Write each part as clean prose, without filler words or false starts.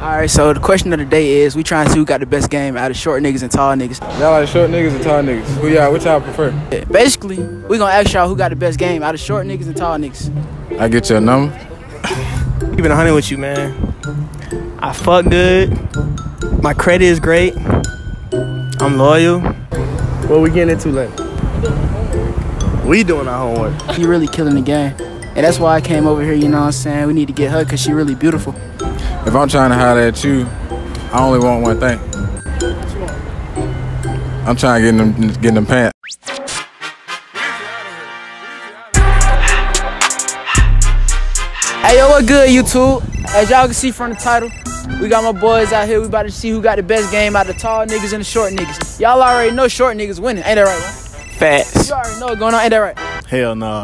Alright, so the question of the day is, we trying to see who got the best game out of short niggas and tall niggas. Y'all like short niggas and tall niggas? Who y'all, which y'all prefer? Yeah, basically, we gonna ask y'all who got the best game out of short niggas and tall niggas. I get your number. Keeping 100 with you, man. I fuck good. My credit is great. I'm loyal. What we getting into later? We doing our homework. You really killing the game. And that's why I came over here, you know what I'm saying? We need to get her because she really beautiful. If I'm trying to holler at you, I only want one thing. I'm trying to get them pants. Hey yo, what good, YouTube? As y'all can see from the title, we got my boys out here. We about to see who got the best game out of the tall niggas and the short niggas. Y'all already know short niggas winning, ain't that right, man? Facts. You already know what's going on, ain't that right? Hell no.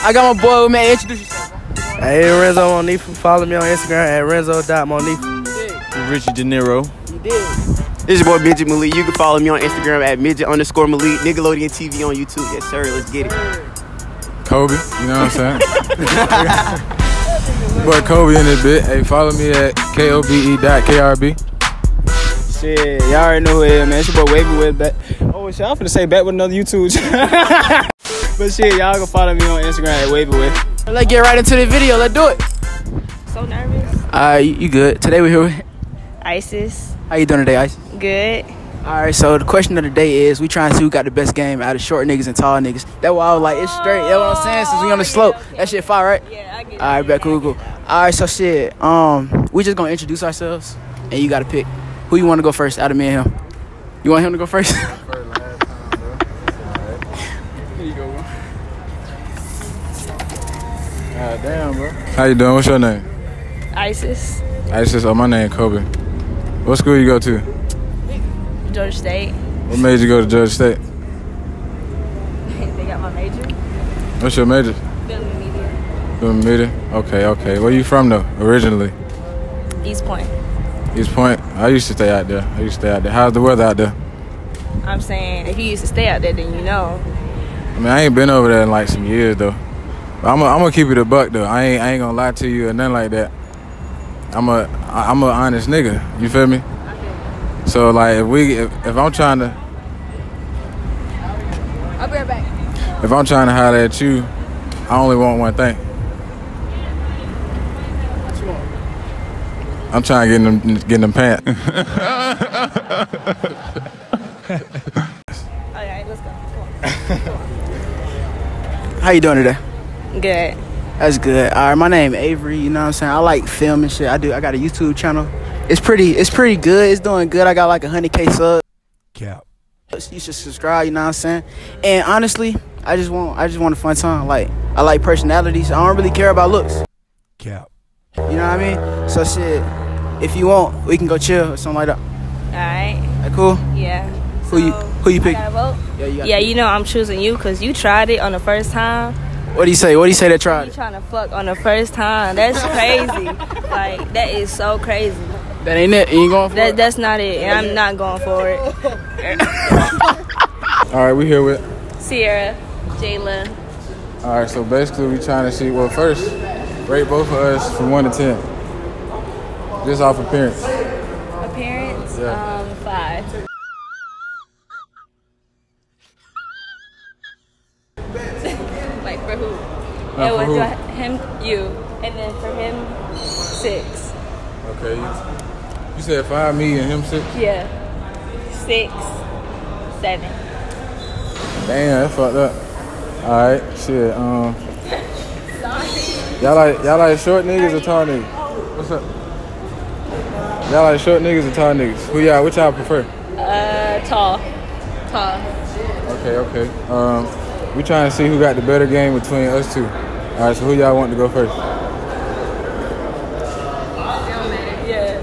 I got my boy, man. Introduce yourself. Hey, Renzo Monifa. Follow me on Instagram at Renzo.Monifa. Richie De Niro. You did. This is your boy Midget Malik. You can follow me on Instagram at Midget_Malik. Nickelodeon TV on YouTube. Yes, sir. Let's get it. Kobe. You know what I'm saying? Boy Kobe in this bit. Hey, follow me at KOBE.KRB. Shit. Y'all already know who it is, man. It's your boy Wavy with back. Oh, shit. I'm finna say back with another YouTube channel. But shit, y'all can follow me on Instagram at WaveItWith. Let's get right into the video. Let's do it. So nervous. You good? Today we're here with Isis. How you doing today, Isis? Good. All right. So the question of the day is, we trying to see who got the best game out of short niggas and tall niggas. That's why I was like, it's straight. That's what I'm saying. Since we on the slope, okay. That shit fire, right? Yeah, I get it. All right, bet, cool, cool. All right, so shit. We just gonna introduce ourselves, and you gotta pick who you want to go first out of me and him. You want him to go first? God damn, bro. How you doing? What's your name? Isis. Isis. Oh, my name Kobe. What school you go to? Georgia State. What made you go to Georgia State? They got my major. What's your major? Film media. Film media. Okay, okay. Where you from though? Originally? East Point. East Point. I used to stay out there. How's the weather out there? I'm saying, if you used to stay out there, then you know. I mean, I ain't been over there in like some years though. I'm gonna keep it a buck though. I ain't gonna lie to you or nothing like that. I'm a honest nigga. You feel me? So like if I'm trying to, I'll be right back. If I'm trying to holler at you, I only want one thing. What you want? I'm trying to get them pants. All right, let's go. Come on. How you doing today? Good. That's good. All right, my name Avery. You know what I'm saying? I like film and shit. I got a YouTube channel. It's pretty good. It's doing good. I got like 100K subs. Yeah. You should subscribe. You know what I'm saying? And honestly, I just want a fun time. Like I like personalities. I don't really care about looks. Yeah. You know what I mean? So shit. If you want, we can go chill or something like that. All right. That cool? Yeah. Who you pick? I gotta vote? Yeah, you know I'm choosing you because you tried it on the first time. What do you say? What do you say that tried? You trying to fuck on the first time. That's crazy. Like, that is so crazy. That ain't it. You ain't going for it? That's not it. And I'm not going for it. All right, we here with Sierra, Jayla. All right, so basically we trying to see, well, first, rate both of us from 1 to 10. Just off appearance. Appearance? Yeah. 5. For who? It was him, you, and then for him, 6. Okay. You said 5, me, and him 6? Yeah. 6, 7. Damn, that fucked up. All right, shit. Y'all like short niggas or tall niggas? What's up? Y'all like short niggas or tall niggas? Who y'all? Which y'all prefer? Tall. Tall. Okay, okay. We trying to see who got the better game between us two. All right, so who y'all want to go first? Yeah.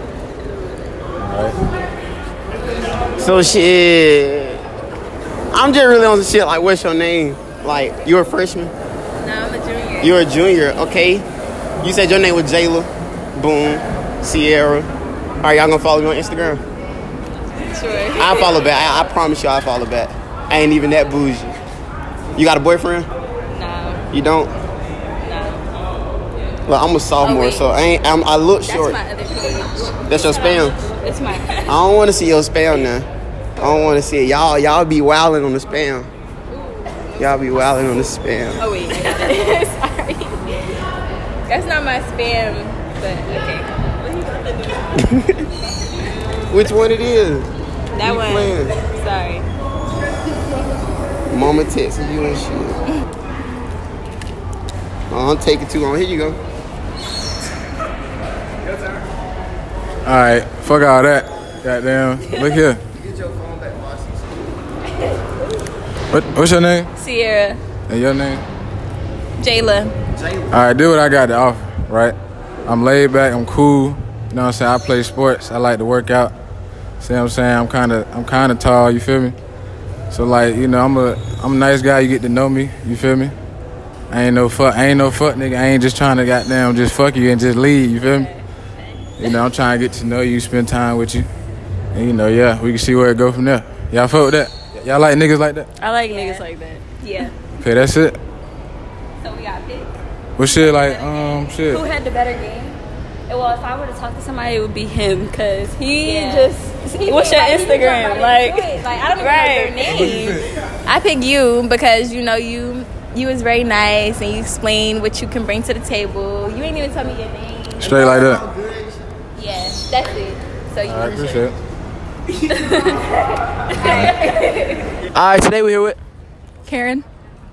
All right. So shit, I'm just really on the shit. Like, what's your name? Like, you a freshman? No, I'm a junior. You're a junior, okay? You said your name was Jayla, Boom, Sierra. All right, y'all gonna follow me on Instagram? Sure. I follow back. I promise you, I follow back. I ain't even that bougie. You got a boyfriend? No. You don't? No. Well, I'm a sophomore, so I look short. That's my other page. That's your spam? That's my. I don't want to see your spam now. I don't want to see it. Y'all be wilding on the spam. Y'all be wilding on the spam. Oh wait, I got it. Sorry. That's not my spam, but okay. Which one it is? That you one. Playing? Sorry. Mama texted you and shit. I'm taking too long. Here you go. Alright, fuck all that. Goddamn. Look here. You get your phone back, What's your name? Sierra. And your name? Jayla. Alright, do what I got to offer, right? I'm laid back, I'm cool. You know what I'm saying? I play sports. I like to work out. See what I'm saying? I'm kinda tall, you feel me? So like, you know, I'm a nice guy, you get to know me, you feel me? I ain't no fuck nigga. I ain't just trying to goddamn just fuck you and just leave, you feel me? You know, I'm trying to get to know you, spend time with you. And you know, yeah, we can see where it go from there. Y'all fuck with that? Y'all like niggas like that? I like niggas like that. Yeah. Okay, that's it. So we got picked. Well, shit, like, shit. Who had the better game? Well, if I were to talk to somebody, it would be him, because what's your Instagram? Like, I don't even know their name. I pick you because, you know, you was very nice, and you explained what you can bring to the table. You ain't even tell me your name. Straight like that. Yeah, that's it. So you appreciate it. All right, today we're here with Karen,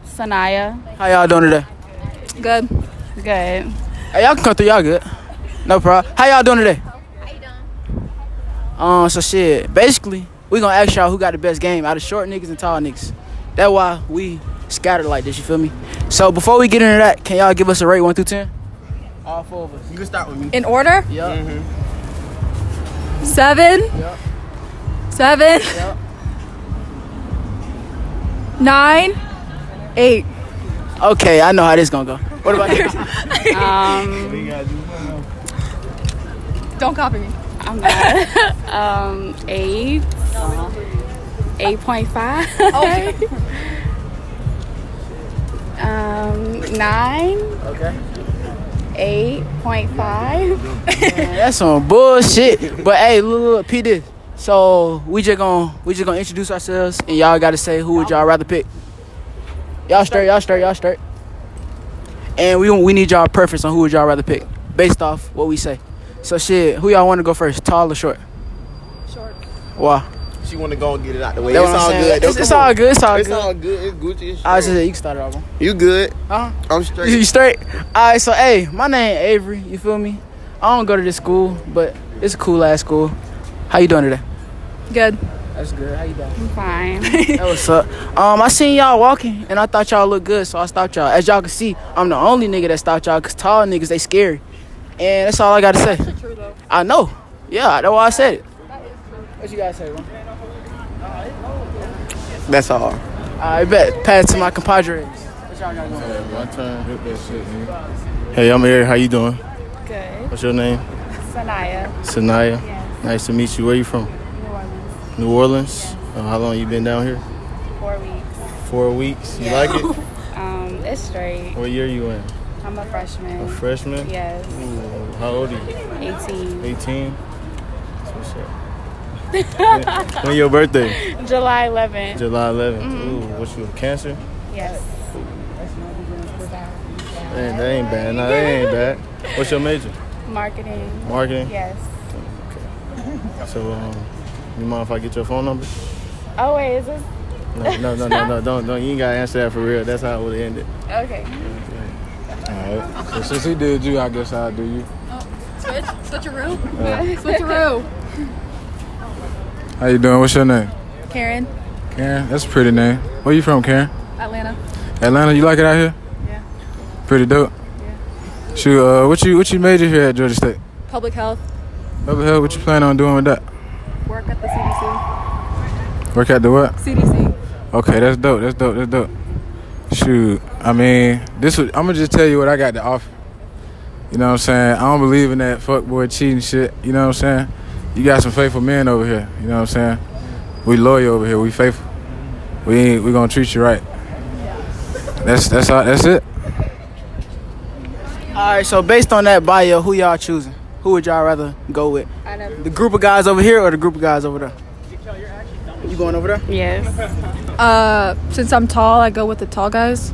Sanaya. How y'all doing today? Good. Good. Hey, y'all can come through. Y'all good. No problem. How y'all doing today? How you doing? So shit. Basically, we gonna ask y'all who got the best game out of short niggas and tall niggas. That's why we scattered like this, you feel me? So before we get into that, can y'all give us a rate 1 through 10? All four of us. You can start with me. In order? Yeah. Mm-hmm. 7. Yep. 7. Yep. 9. 8. Okay, I know how this gonna go. What about you? Don't copy me. I'm not. 8. 8.5. Okay. 9. Okay. 8.5. That's some bullshit. But hey, look, P this. So we just gonna introduce ourselves, and y'all gotta say who would y'all rather pick. Y'all straight. And we need y'all preference on who would y'all rather pick based off what we say. So shit, who y'all wanna go first? Tall or short? Short. Why? She wanna go and get it out the way. It's all good. It's all good. Gucci. It's Gucci. You can start it off. You good? I'm straight. You straight? Alright, so hey, my name Avery, you feel me? I don't go to this school, but it's a cool ass school. How you doing today? Good. That's good. How you doing? I'm fine. That was up. I seen y'all walking and I thought y'all looked good, so I stopped y'all. As y'all can see, I'm the only nigga that stopped y'all, cause tall niggas, they scary. And that's all I gotta say. That's true though. I know. Yeah, that's why I said it. That is true. What you gotta say, bro? That's all. I bet. Pass to my compadres. What y'all got going on? My turn. Hit that shit, man. Hey, I'm Eric. How you doing? Good. What's your name? Sanaya. Sanaya. Yes. Nice to meet you. Where you from? New Orleans. New Orleans? Yes. How long you been down here? 4 weeks. 4 weeks? You like it? It's straight. What year you in? I'm a freshman. A freshman? Yes. Ooh, how old are you? 18. 18? When's your birthday? July 11th. July 11th. Ooh, what you, Cancer? Yes. That ain't bad. No, that ain't bad. What's your major? Marketing. Marketing? Yes. Okay. So, you mind if I get your phone number? Oh, wait, is this? No, don't. You ain't gotta answer that for real. That's how it would end it. Okay. Alright. So, since he did you, I guess I'll do you. Oh, switcheroo? Switcheroo. How you doing? What's your name? Karen. Karen? That's a pretty name. Where you from, Karen? Atlanta. Atlanta? You like it out here? Yeah. Pretty dope? Yeah. Shoot, what you major here at Georgia State? Public health. Public health? What you plan on doing with that? Work at the CDC. Work at the what? CDC. Okay, that's dope. Shoot, I mean, I'm going to just tell you what I got to offer. You know what I'm saying? I don't believe in that fuckboy cheating shit. You know what I'm saying? You got some faithful men over here, you know what I'm saying? We loyal over here, we faithful. We gonna treat you right. That's it. All Alright, so based on that bio, who y'all choosing? Who would y'all rather go with? The group of guys over here or the group of guys over there? You going over there? Yes. Since I'm tall, I go with the tall guys.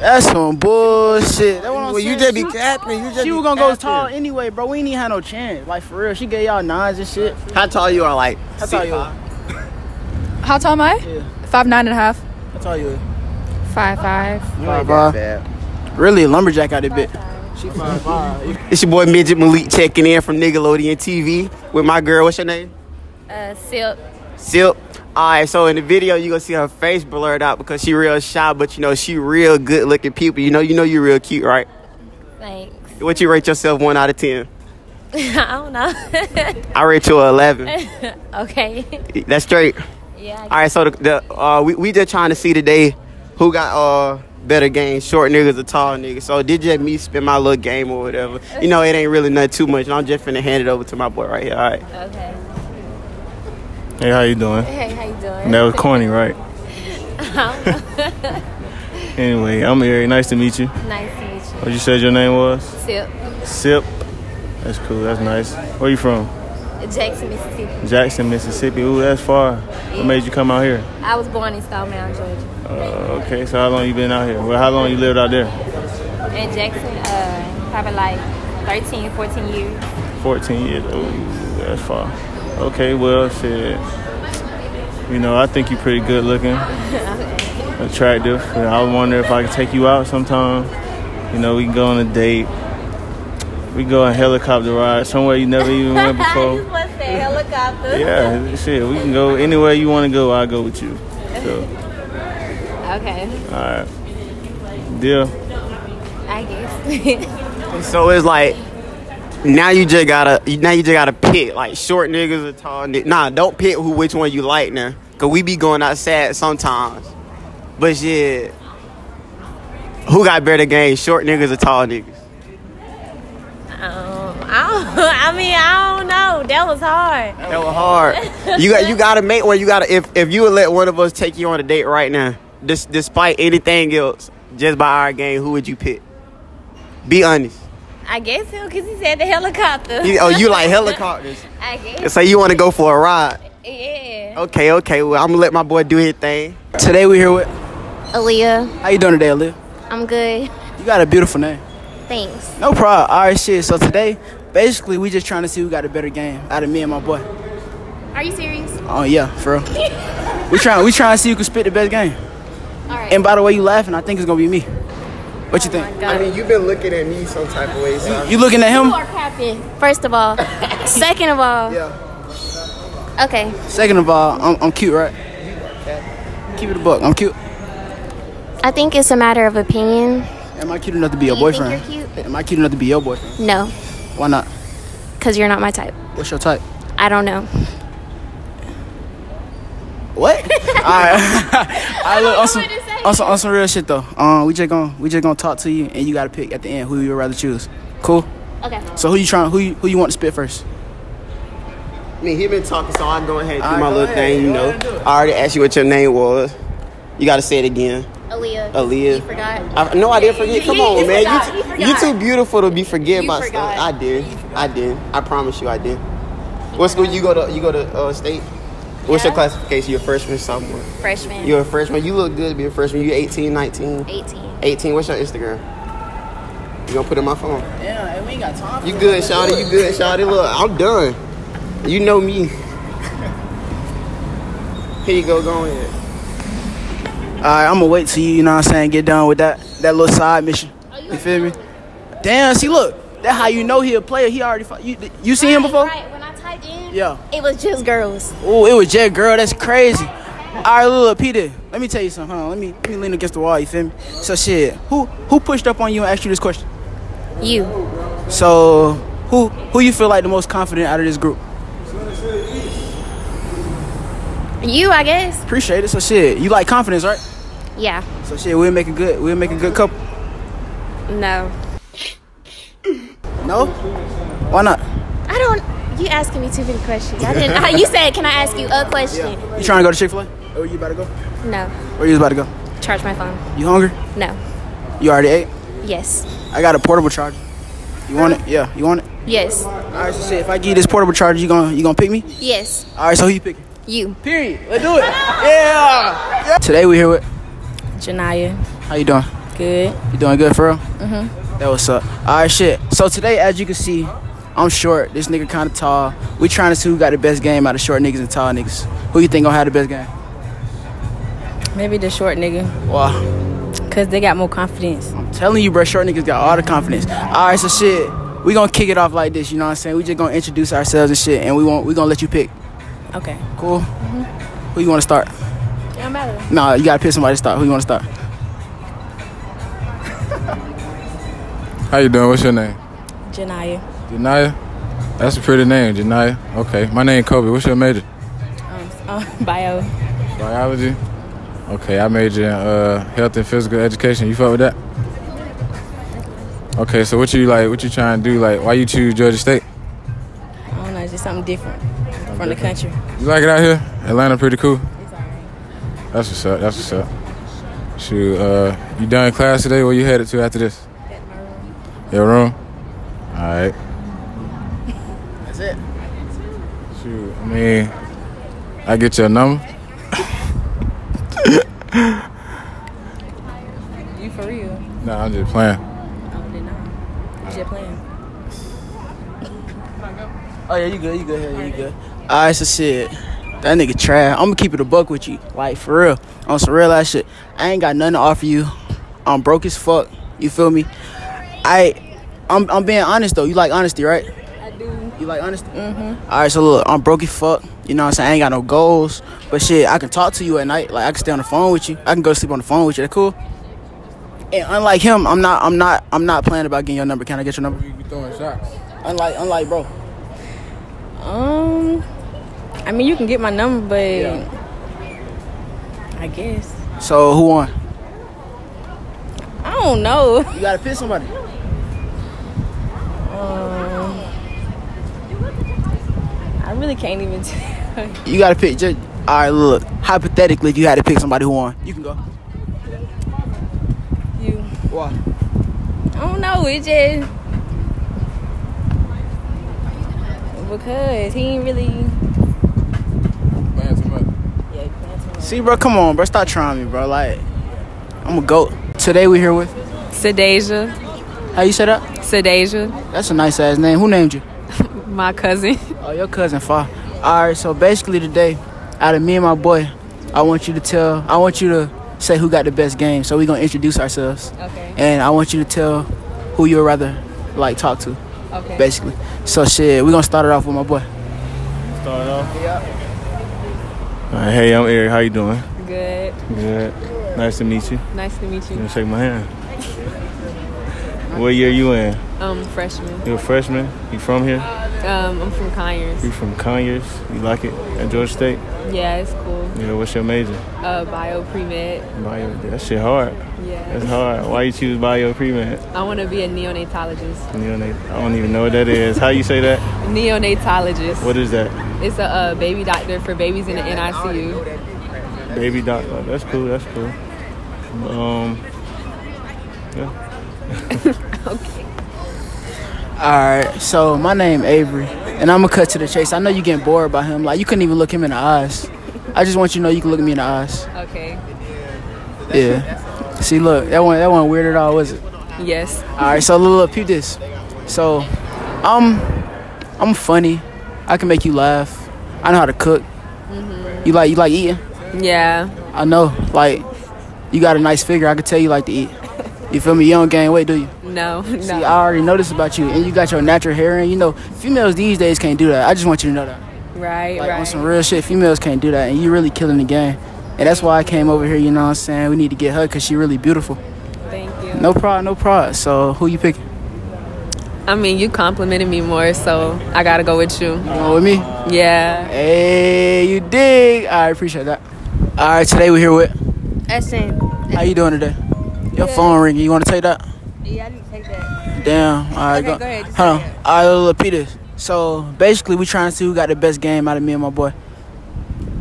That's some bullshit. That's what I'm saying. You just be capping. She was gonna go tall anyway, bro. We ain't even had no chance. Like, for real. She gave y'all nines and shit. How tall you are? Like, how tall you are? How tall am I? Yeah. 5'9.5". How tall you are? 5'5". 5'5". Really a lumberjack out of bit. She 5'5". It's your boy Midget Malik checking in from Nickelodeon TV with my girl. What's your name? Silk. Silk. Alright, so in the video, you're going to see her face blurred out because she real shy, but, you know, she real good-looking people. You know you real cute, right? Thanks. What you rate yourself 1 out of 10? I don't know. I rate you an 11. Okay. That's straight. Yeah. Alright, so we just trying to see today who got better game, short niggas or tall niggas. So did you let me spin my little game or whatever? You know, it ain't really nothing too much, and I'm just finna hand it over to my boy right here, alright? Okay. Hey, how you doing? Hey, how you doing? That was corny, right? Anyway, I'm Eric. Nice to meet you. Nice to meet you. What you said your name was? Sip. Sip. That's cool. That's nice. Where you from? Jackson, Mississippi. Jackson, Mississippi. Ooh, that's far. Yeah. What made you come out here? I was born in Stone Mountain, Georgia. Okay, so how long you been out here? Well, how long you lived out there? In Jackson, probably like 13, 14 years. 14 years. Ooh, that's far. Okay, well, shit, you know, I think you're pretty good looking, attractive. And I wonder if I could take you out sometime. You know, we can go on a date. We go on a helicopter ride somewhere you never even went before. I just want to say helicopter. Yeah, shit, we can go anywhere you want to go, I'll go with you. So. Okay. All right. Deal. I guess. So it's like... Now you just gotta pick like short niggas or tall niggas. Nah, don't pick which one you like now, cause we be going outside sometimes. But shit, who got better game, short niggas or tall niggas? I don't know. That was hard. That was hard. You gotta make one. You gotta if you would let one of us take you on a date right now, despite anything else, just by our game, who would you pick? Be honest. I guess him, because he said the helicopter. Oh, you like helicopters. I guess. So you want to go for a ride? Yeah. Okay, okay. Well, I'm going to let my boy do his thing. Today we're here with... Aaliyah. How you doing today, Aaliyah? I'm good. You got a beautiful name. Thanks. No problem. All right, shit. So today, basically, we just trying to see who got a better game out of me and my boy. Are you serious? Oh, yeah, for real. we trying to see who can spit the best game. All right. And by the way, you laughing, I think it's going to be me. What you think? I mean, you've been looking at me some type of way. So you looking at him? You are capping, first of all. Second of all. Yeah. Okay. Second of all, I'm cute, right? You are capping. Keep it a buck. I'm cute. I think it's a matter of opinion. Am I cute enough to be your boyfriend? Think you're cute? Am I cute enough to be your boyfriend? No. Why not? Because you're not my type. What's your type? I don't know. What? All right. I look awesome. On some real shit though, we just gonna talk to you and you gotta pick at the end who you would rather choose. Cool. Okay. So who you want to spit first? I mean, he been talking, so I'll go ahead and do my little thing. You know, I already asked you what your name was. You gotta say it again. Aaliyah. Aaliyah. You forgot. No, I didn't forget. Come on, man. You too beautiful to be forgetting about stuff. I did. I did. I promise you, I did. What school you go to? You go to state. What's your classification? You're a freshman, sophomore? Freshman. You're a freshman. You look good to be a freshman. You 18, 19? 18. 18. What's your Instagram? You gonna put it in my phone? Yeah, and we ain't got time for it. You good, Shawty? You good, Shawty? Look, I'm done. You know me. Here you go. Go ahead. All right, I'm gonna wait till you, you know what I'm saying, get done with that little side mission. You feel me? Damn, see, look. That's how you know he a player. He already... You seen him before? Right. When I typed in... Yeah. It was just girls. Oh, it was just girl. That's crazy. All right, little Peter. Let me tell you something. Huh? Let me lean against the wall. You feel me? So shit, who pushed up on you and asked you this question? You. So who you feel like the most confident out of this group? You, I guess. Appreciate it. So shit, you like confidence, right? Yeah. So shit, we'll make a good couple. No. No? Why not? I don't. You asking me too many questions. I didn't. You said, "Can I ask you a question?" Yeah. You trying to go to Chick-fil-A? Oh, you about to go? No. Where you about to go? Charge my phone. You hungry? No. You already ate? Yes. I got a portable charger. You want it? Yeah, you want it? Yes. All right, so shit, if I give you this portable charger, you gonna pick me? Yes. All right, so who you picking? You. Period. Let's do it. Yeah. Today we here with Janaya. How you doing? Good. You doing good for real? Mm-hmm. That was up. All right, shit. So today, as you can see, I'm short. This nigga kind of tall. We trying to see who got the best game out of short niggas and tall niggas. Who you think gonna have the best game? Maybe the short nigga. Wow. Because they got more confidence. I'm telling you, bro, short niggas got all the confidence. All right, so shit, we going to kick it off like this, you know what I'm saying? We just going to introduce ourselves and shit, and we going to let you pick. Okay. Cool? Mm-hmm. Who you want to start? It don't matter. Nah, you got to pick somebody to start. Who you want to start? How you doing? What's your name? Janaya. Janaya? That's a pretty name, Janaya. Okay. My name Kobe. What's your major? Bio. Biology? Okay, I major in health and physical education. You fuck with that? Okay, so what you trying to do? Like, why you choose Georgia State? I don't know, it's just something different from the country. You like it out here? Atlanta pretty cool? It's all right. That's what's up, that's what's up. Shoot, you done class today? Where you headed to after this? At my room. Your room? All right. That's it. Shoot, I mean, I get your number? You for real? Nah, I'm just playing. Oh, did not. You just playing. Oh yeah, you good? You good? Yeah, you good? All right, so shit, that nigga trash. I'm gonna keep it a buck with you, like for real, on some real ass shit. I ain't got nothing to offer you. I'm broke as fuck. You feel me? I'm being honest though. You like honesty, right? I do. You like honesty? Mm-hmm. All right, so look, I'm broke as fuck. You know what I'm saying? I ain't got no goals. But shit, I can talk to you at night. Like, I can stay on the phone with you. I can go to sleep on the phone with you. That cool? And unlike him, I'm not planning about getting your number. Can I get your number? You be throwing shots. Unlike bro. I mean, you can get my number, but yeah. I guess. So, who won? I don't know. You gotta pick somebody. I really can't even tell. You gotta pick. Just, all right, look. Hypothetically, you had to pick somebody who won. You can go. You. Why? I don't know. It just because he ain't really playing too much. Yeah, he playing too much. See, bro, come on, bro. Stop trying me, bro. Like, I'm a goat. Today we here with Sedasia. How you say that? Sedasia. That's a nice ass name. Who named you? My cousin. Oh, your cousin, Fa. All right, so basically today, out of me and my boy, I want you to say who got the best game. So we're going to introduce ourselves. Okay. And I want you to tell who you would rather, like, talk to. Okay. Basically. So, shit, we're going to start it off with my boy. Start it off? Yeah. All right, hey, I'm Eric. How you doing? Good. Good. Nice to meet you. Nice to meet you. You want to shake my hand? What year you in? Freshman. You a freshman? You from here? I'm from Conyers. You from Conyers? You like it at Georgia State? Yeah, it's cool. Yeah, what's your major? Bio pre-med. Bio, that shit hard. Yeah. That's hard. Why you choose bio pre-med? I want to be a neonatologist. I don't even know what that is. How you say that? Neonatologist. What is that? It's a baby doctor for babies in the NICU. Baby doctor. That's cool. That's cool. Yeah. Okay. Alright, so my name Avery, and I'm gonna cut to the chase. I know you getting bored by him. Like, you couldn't even look him in the eyes. I just want you to know you can look at me in the eyes. Okay. Yeah. See, look, that one weird at all, was it? Yes. Alright, so look, peep this. So, I'm funny. I can make you laugh. I know how to cook. Mm-hmm. You like eating? Yeah. I know. Like, you got a nice figure. I can tell you like to eat. You feel me? You don't gain weight, do you? No. See, I already know this about you, and you got your natural hair, and you know females these days can't do that. I just want you to know that. Right, like, right. On some real shit, females can't do that, and you really killing the game. And that's why I came over here. You know what I'm saying? We need to get her because she really beautiful. Thank you. No problem, no problem. So who you picking? I mean, you complimented me more, so I gotta go with you. You going with me? Yeah. Hey, you dig? I appreciate that. All right, today we're here with Essence. How you doing today? Your phone ringing. You want to take that? Yeah, I didn't take that. Damn. All right, okay, go ahead. Hold on. All right, repeat this. So, basically, we trying to see who got the best game out of me and my boy.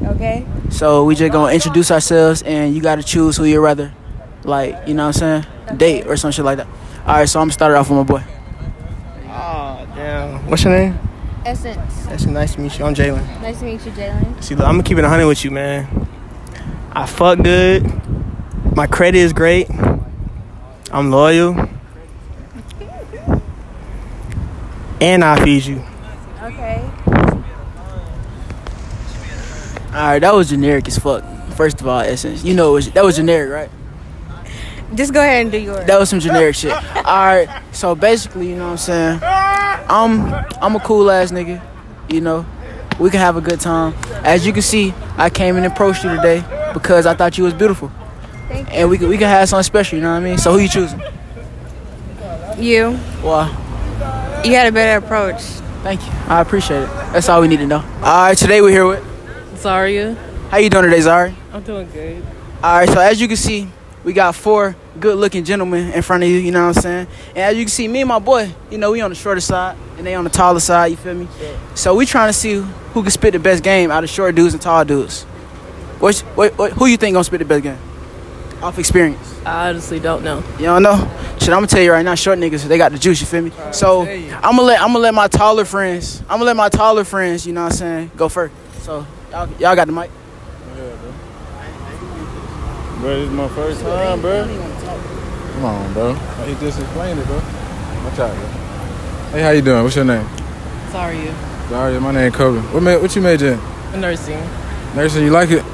Okay. So, we just going to introduce ourselves, and you got to choose who you'd rather, like, you know what I'm saying, date or some shit like that. All right, so I'm started off with my boy. Oh, damn. What's your name? Essence. Essence, nice to meet you. I'm Jalen. Nice to meet you, Jalen. See, look, I'm going to keep it 100 with you, man. I fuck good. My credit is great. I'm loyal. And I feed you. Okay. Alright, that was generic as fuck. First of all, Essence, you know that was generic, right? Just go ahead and do yours. That was some generic shit. Alright, so basically, you know what I'm saying, I'm a cool ass nigga. You know, we can have a good time. As you can see, I came and approached you today because I thought you was beautiful. Thank you. And we can have something special, you know what I mean? So who you choosing? You. Why? You had a better approach. Thank you. I appreciate it. That's all we need to know. Alright, today we're here with Zaria. How you doing today, Zaria? I'm doing good. Alright, so as you can see, we got four good looking gentlemen in front of you, you know what I'm saying? And as you can see, me and my boy, you know, we on the shorter side and they on the taller side, you feel me? Yeah. So we trying to see who can spit the best game out of short dudes and tall dudes. Who you think gonna spit the best game? Off experience. I honestly don't know. You don't know? Shit, I'm gonna tell you right now, short niggas, they got the juice, you feel me? Right, so I'm gonna let my taller friends, you know what I'm saying, go first. So y'all got the mic. Yeah, bro, this is my first time, bro. Come on, bro. He just explained it, bro. Watch out, bro. Hey, how you doing? What's your name? Zaria. Zaria, my name Kobe. What you major in? Nursing. Nursing, you like it? Yeah.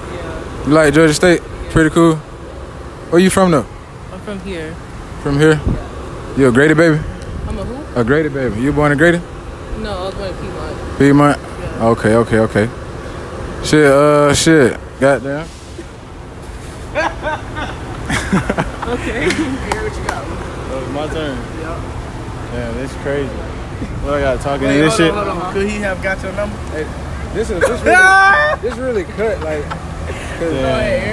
You like Georgia State? Yeah. Pretty cool. Where you from, though? I'm from here. From here? Yeah. You a Grady baby? I'm a who? A Grady baby. You born a Grady? No, I was born in Piedmont. Piedmont? Yeah. Okay, okay, okay. Shit. Goddamn. Okay. Hear what you got. So it's my turn. Yeah. Damn, this is crazy. What I got talking to this shit? Hold on. Could he have got your number? Hey, this really cut, like. Yeah.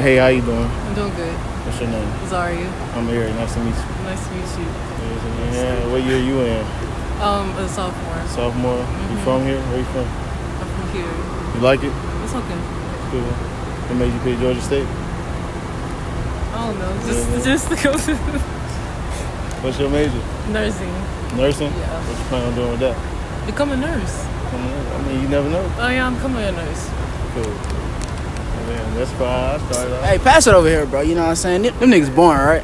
Hey, how you doing? I'm doing good. What's your name? Zaria. I'm Eric. Nice to meet you. Nice to meet you. Yeah, what year are you in? A sophomore. Sophomore? Mm-hmm. You from here? Where you from? I'm from here. You like it? It's okay. Cool. What made you pick Georgia State? I don't know. Just to go to. What's your major? Nursing. Nursing? Yeah. What you plan on doing with that? Become a nurse. I mean, you never know. Oh yeah, I'm becoming a nurse. Cool. Man, that's fine. Hey, pass it over here, bro. You know what I'm saying? Them niggas born, right?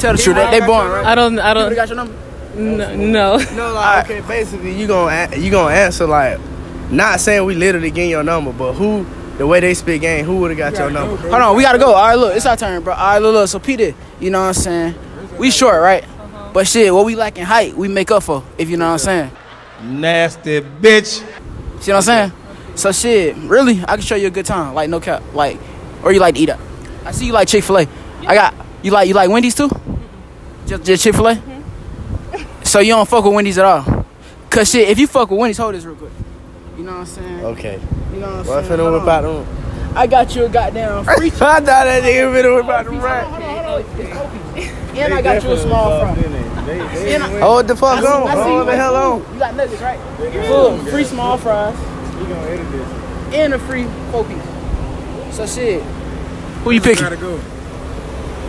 Tell the truth, they born, right? I don't. You got your number? No. Like, okay, basically, you gonna answer like, not saying we literally getting your number, but who, the way they spit game, who would have got your number? Hold on, we gotta go. All right, look, it's our turn, bro. All right, look. So Peter, you know what I'm saying? We short, right? Uh-huh. But shit, what we lack in height, we make up for. If you know what I'm saying? Nasty bitch. See what I'm saying? So shit, really, I can show you a good time, like no cap, like, or you like to eat up. I see you like Chick-fil-A. Yeah. I got you like Wendy's too? Mm-hmm. Just Chick-fil-A. Mm-hmm. So you don't fuck with Wendy's at all, cause shit, if you fuck with Wendy's, hold this real quick. You know what I'm saying? Okay. You know what I'm saying? Well, I finna whip out them. I got you a goddamn free. I thought that nigga finna whip out the rack. Hold on. It's open. And I got you a small fry. Hold the fuck on. Hold the hell on. You got nuggets, right? Cool. Free small fries. We gonna edit this. And a free 4-piece. So shit. Who you picking? Gotta go.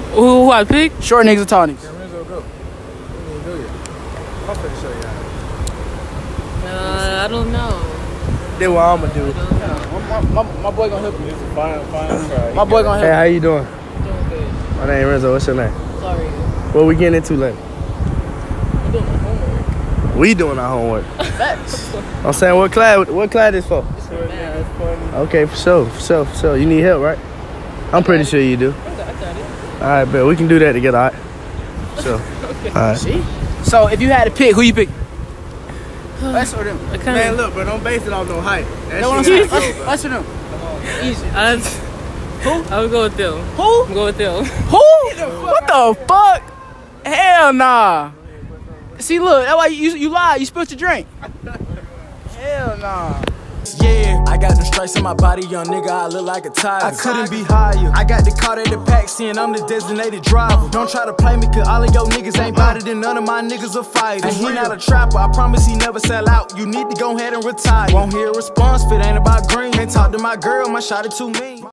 Who I pick? Short niggas or tall niggas? Lorenzo, go. I'm finna show y'all. I don't know. Then what I'm gonna do? My boy gonna help you. This is fine try. My boy gonna help you. Hey, how you doing? Doing good. My name is Renzo. What's your name? Sorry. What we getting into later? We're doing our homework. We doing our homework. Facts. I'm saying, what class is for? Okay, for sure. You need help, right? I'm pretty sure you do. I got it. All right, bet. We can do that together, all right? Sure. Okay. All right. See? So, if you had to pick, who you pick? Us or them? Okay. Man, look, bro, don't base it off no hype. That's what I'm saying. Us or them? Easy. Who? I would go with them. Who? I'm going with them. Who? What the fuck? Hell nah. See, look, that's why you lied. You spilled your drink. Hell nah. Yeah, I got the stripes on my body, young nigga, I look like a tiger. I couldn't be higher. I got the car that the pack, seeing I'm the designated driver. Don't try to play me, cause all of your niggas ain't bothered, and none of my niggas are fighters. And he not a trapper, I promise he never sell out. You need to go ahead and retire. Won't hear a response if it ain't about green. Can't talk to my girl, my shot is too mean.